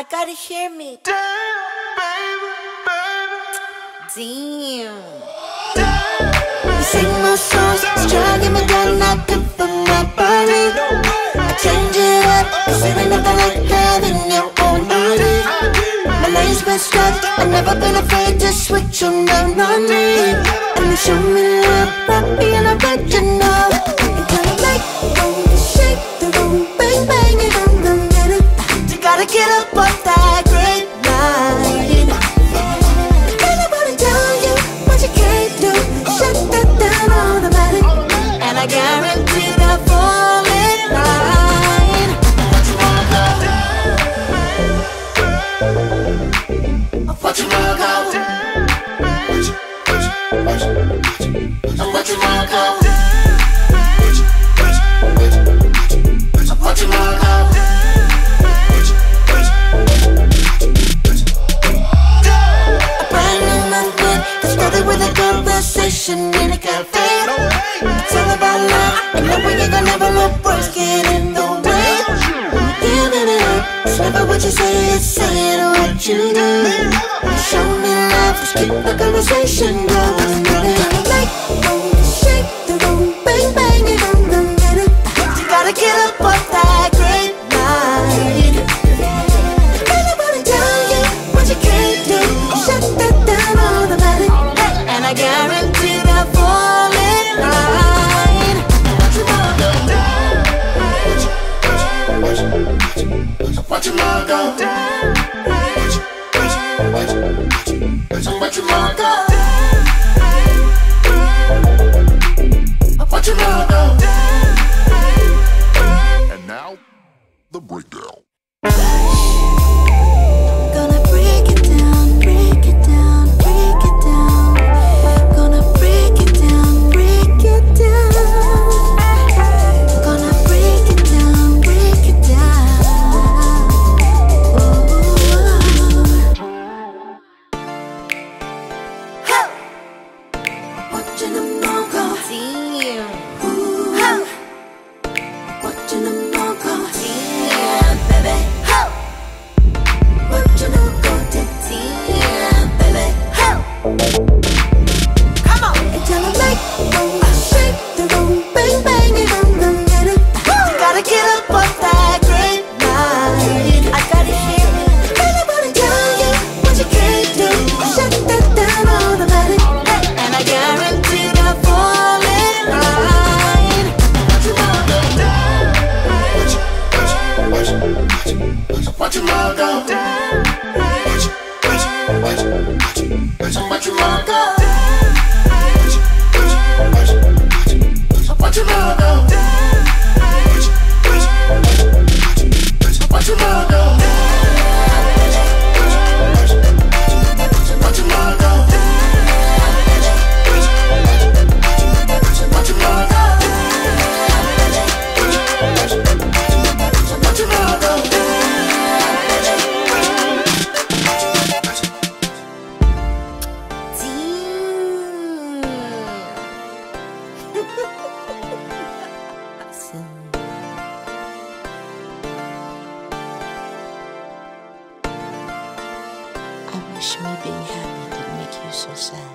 I gotta hear me. Damn, baby, baby. Damn. Damn. You sing my songs, struggling me down, not good for my body. I change it up, cause there ain't nothing like having your own body. My lane's been stuck, I've never been afraid to switch on down on me. And you show me love, I'll be an original. You gotta make the room shake, the room bang bang, you don't know it. You gotta get up off that great line. Kinda wanna tell you what you can't do, shut that down automatic. And I guarantee that fall in line. What you wanna go? What you wanna go? What you wanna go? What you wanna go? A brand new month that started with a conversation in a cafe. It's all about love, and love when you can never let words get in the way. Giving it up, it's never what you say, it's saying what you do. Show me love, just keep the conversation going. You gotta make the room shake, the room bang bang, you don't know it. You gotta get up off that great line. Ain't nobody tell you what you can't do, shut that down automatic. And I guarantee that fall in line. What you wanna go? What you wanna go? What you wanna go? What you wanna go? And now, the breakdown. Gonna break it down, break it down, break it down. Gonna break it down, break it down. Gonna break it down, break it down. Oh. Watching them all go, damn. Ooh, ho. Watching them all go, damn, baby. Ho. Watching them go, damn, baby. Ho. Come on, and tell them like, boom, shake the room, bang bang, you don't know it. You gotta get up off that great line. I gotta hear it. Ain't nobody tell you what you can't do. Shut that down automatic. And I guarantee the fall in line. What you wanna go? What you wanna go? What you wanna go? What you wanna go? What you wanna go? What you wanna go? What you wanna go? What you wanna go? I wish me being happy could make you so sad.